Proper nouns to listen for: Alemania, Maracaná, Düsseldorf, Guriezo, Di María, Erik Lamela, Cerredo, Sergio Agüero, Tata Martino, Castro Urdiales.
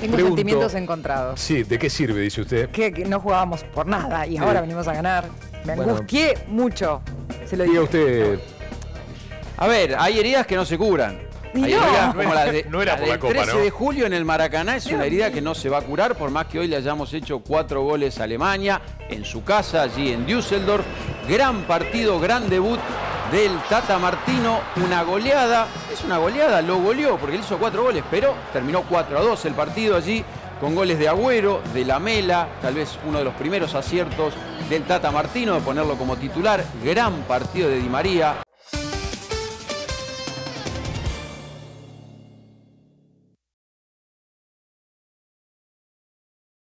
Tengo sentimientos encontrados. Sí, ¿de qué sirve, dice usted? Que no jugábamos por nada y ahora venimos a ganar. Me angustié mucho. Se lo digo. Diga usted. A ver, hay heridas que no se curan. No era por la Copa, ¿no? El 13 de julio en el Maracaná es una herida que no se va a curar, por más que hoy le hayamos hecho 4 goles a Alemania, en su casa, allí en Düsseldorf. Gran partido, gran debut del Tata Martino, una goleada. Es una goleada, lo goleó, porque él hizo 4 goles, pero terminó 4-2 el partido allí, con goles de Agüero, de Lamela, tal vez uno de los primeros aciertos del Tata Martino, de ponerlo como titular. Gran partido de Di María.